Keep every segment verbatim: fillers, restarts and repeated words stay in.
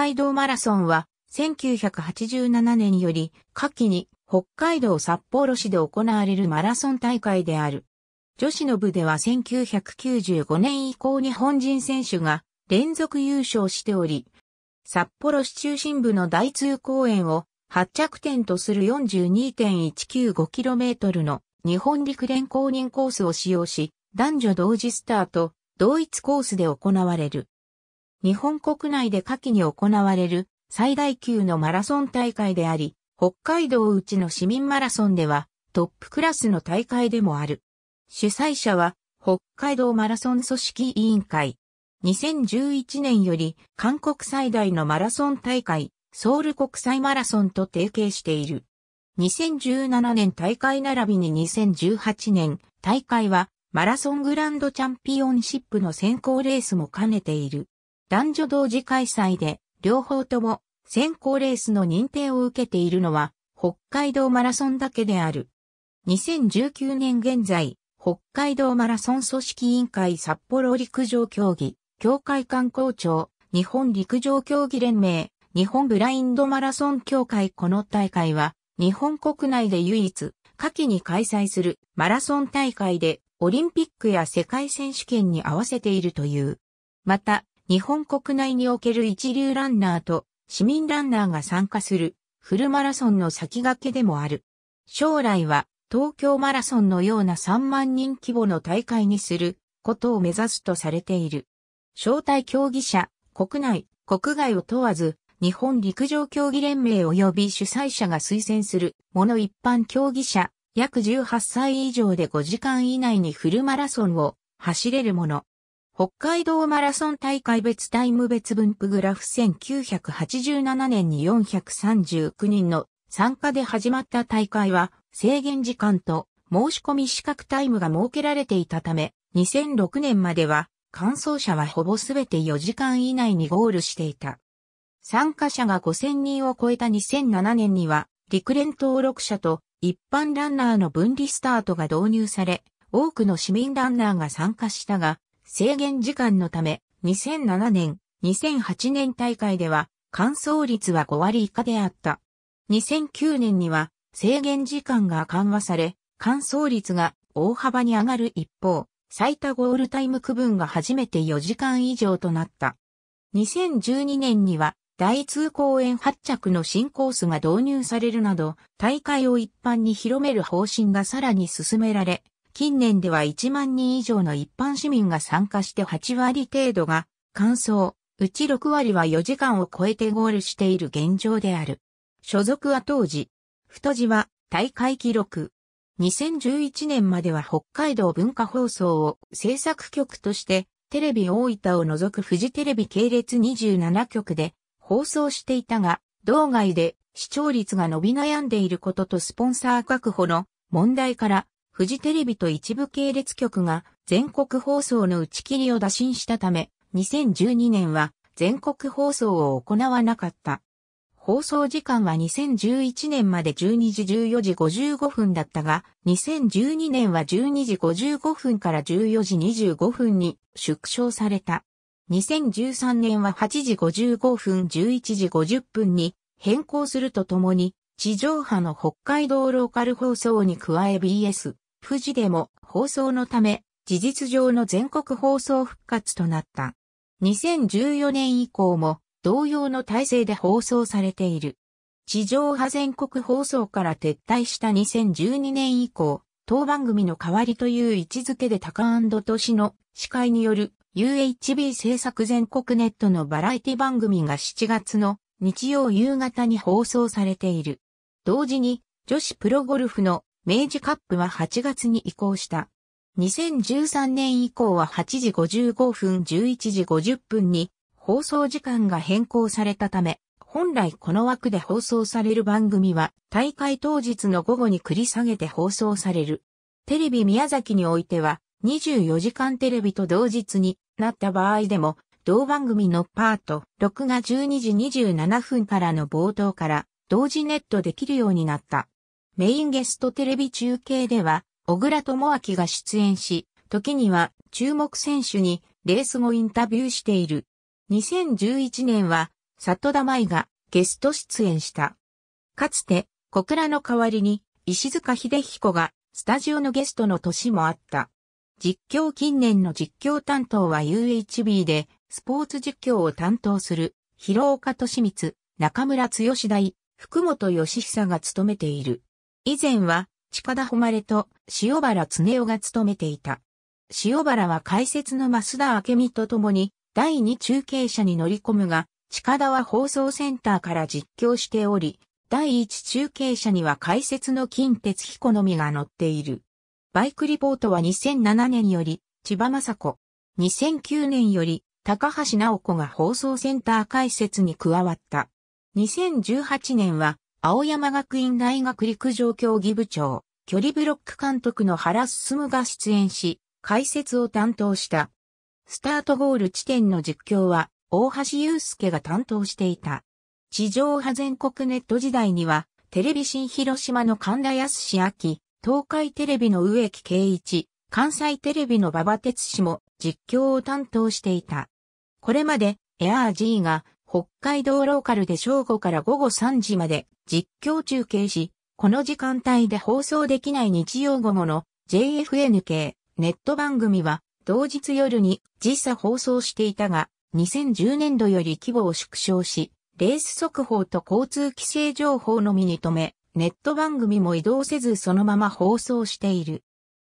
海道マラソンはせんきゅうひゃくはちじゅうななねんより夏季に北海道札幌市で行われるマラソン大会である。女子の部ではせんきゅうひゃくきゅうじゅうごねん以降日本人選手が連続優勝しており、札幌市中心部の大通公園を発着点とする よんじゅうにてんいちきゅうごキロメートル の日本陸連公認コースを使用し、男女同時スタート、同一コースで行われる。日本国内で夏季に行われる最大級のマラソン大会であり、北海道内の市民マラソンではトップクラスの大会でもある。主催者は北海道マラソン組織委員会。にせんじゅういちねんより韓国最大のマラソン大会、ソウル国際マラソンと提携している。にせんじゅうななねん大会並びににせんじゅうはちねん大会はマラソングランドチャンピオンシップの選考レースも兼ねている。男女同時開催で両方とも選考レースの認定を受けているのは北海道マラソンだけである。にせんじゅうきゅうねん現在、北海道マラソン組織委員会札幌陸上競技協会観光庁日本陸上競技連盟日本ブラインドマラソン協会この大会は日本国内で唯一夏季に開催するマラソン大会でオリンピックや世界選手権に合わせているという。また日本国内における一流ランナーと市民ランナーが参加するフルマラソンの先駆けでもある。将来は東京マラソンのようなさんまんにん規模の大会にすることを目指すとされている。招待競技者、国内、国外を問わず、日本陸上競技連盟及び主催者が推薦するもの一般競技者、約じゅうはっさい以上でごじかん以内にフルマラソンを走れるもの。北海道マラソン大会別タイム別分布グラフせんきゅうひゃくはちじゅうななねんによんひゃくさんじゅうきゅうにんの参加で始まった大会は、制限時間と申し込み資格タイムが設けられていたため、にせんろくねんまでは、完走者はほぼすべてよじかん以内にゴールしていた。参加者がごせんにんを超えたにせんななねんには、陸連登録者と一般ランナーの分離スタートが導入され、多くの市民ランナーが参加したが、制限時間のため、にせんななねん、にせんはちねん大会では、完走率はごわり以下であった。にせんきゅうねんには、制限時間が緩和され、完走率が大幅に上がる一方、最多ゴールタイム区分が初めてよじかん以上となった。にせんじゅうにねんには、大通公園発着の新コースが導入されるなど、大会を一般に広める方針がさらに進められ、近年ではいちまんにん以上の一般市民が参加してはちわり程度が、完走、うちろくわりはよじかんを超えてゴールしている現状である。所属は当時。太字は大会記録。にせんじゅういちねんまでは北海道文化放送を制作局としてテレビ大分を除くフジテレビ系列にじゅうななきょくで放送していたが、道外で視聴率が伸び悩んでいることとスポンサー確保の問題からフジテレビと一部系列局が全国放送の打ち切りを打診したため、にせんじゅうにねんは全国放送を行わなかった。放送時間はにせんじゅういちねんまでじゅうにじじゅうよじごじゅうごふんだったが、にせんじゅうにねんはじゅうにじごじゅうごふんからじゅうよじにじゅうごふんに縮小された。にせんじゅうさんねんははちじごじゅうごふんじゅういちじごじゅっぷんに変更するとともに、地上波の北海道ローカル放送に加え ビーエス、富士でも放送のため、事実上の全国放送復活となった。にせんじゅうよねん以降も、同様の体制で放送されている。地上波全国放送から撤退したにせんじゅうにねん以降、当番組の代わりという位置づけでタカ&トシの司会による ユーエイチビー 制作全国ネットのバラエティ番組がしちがつの日曜夕方に放送されている。同時に女子プロゴルフの明治カップははちがつに移行した。にせんじゅうさんねん以降ははちじごじゅうごふんじゅういちじごじゅっぷんに放送時間が変更されたため、本来この枠で放送される番組は大会当日の午後に繰り下げて放送される。テレビ宮崎においてはにじゅうよじかんテレビと同日になった場合でも、同番組のパートろくがじゅうにじにじゅうななふんからの冒頭から同時ネットできるようになった。メインゲストテレビ中継では、小倉智昭が出演し、時には注目選手にレース後インタビューしている。にせんじゅういちねんは里田舞がゲスト出演した。かつて、小倉の代わりに、石塚秀彦が、スタジオのゲストの年もあった。実況近年の実況担当は ユーエイチビー で、スポーツ実況を担当する、広岡利光、中村剛大、福本義久が務めている。以前は、近田誉と塩原恒雄が務めていた。塩原は解説の増田明美と共に、だいに中継車に乗り込むが、近田は放送センターから実況しており、だいいち中継車には解説の金哲彦のみが乗っている。バイクリポートはにせんななねんより、千葉真子。にせんきゅうねんより、高橋直子が放送センター解説に加わった。にせんじゅうはちねんは、青山学院大学陸上競技部長、距離ブロック監督の原進が出演し、解説を担当した。スタートゴール地点の実況は、大橋祐介が担当していた。地上波全国ネット時代には、テレビ新広島の神田康明、東海テレビの植木啓一、関西テレビの馬場哲史も実況を担当していた。これまで、エアー G が北海道ローカルで正午から午後さんじまで実況中継し、この時間帯で放送できない日曜午後の ジェイエフエヌケー ネット番組は同日夜に時差放送していたが、にせんじゅうねんどより規模を縮小し、レース速報と交通規制情報のみに止め、ネット番組も移動せずそのまま放送している。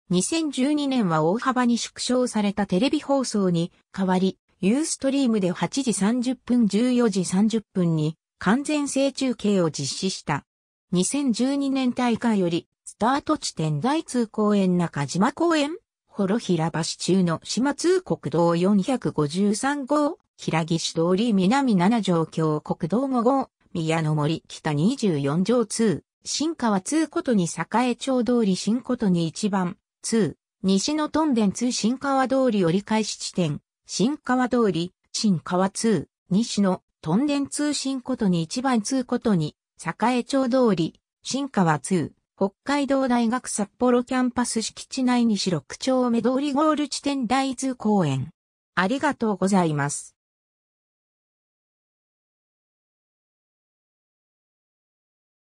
にせんじゅうにねんは大幅に縮小されたテレビ放送に代わり、ユーストリームではちじさんじゅっぷん、じゅうよじさんじゅっぷんに完全制中継を実施した。にせんじゅうにねん大会より、スタート地点だいに公園中島公園幌平橋中の島通国道よんひゃくごじゅうさん号、平岸通り南なな条峡国道ご号、宮の森北にじゅうよん条に、新川にことに栄町通り新ことにいち番、に、西のトンデンに新川通り折り返し地点、新川通り、新川に、西の、トンデンに新ことにいち番にことに、栄町通り、新川に、北海道大学札幌キャンパス敷地内西ろく丁目通りゴール地点だいに公園。ありがとうございます。